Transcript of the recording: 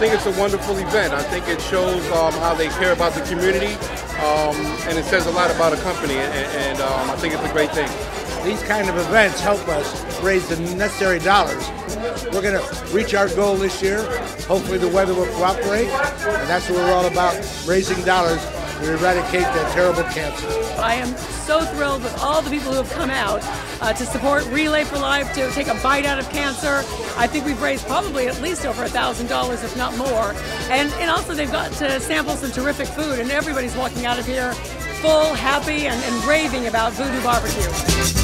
think it's a wonderful event. I think it shows how they care about the community, and it says a lot about a company, and I think it's a great thing. These kind of events help us raise the necessary dollars. We're going to reach our goal this year. Hopefully the weather will cooperate, and that's what we're all about, raising dollars to eradicate that terrible cancer. I am so thrilled with all the people who have come out to support Relay for Life, to take a bite out of cancer. I think we've raised probably at least over $1,000, if not more. And also they've got to sample some terrific food, and everybody's walking out of here full, happy, and raving about Voodoo Barbecue.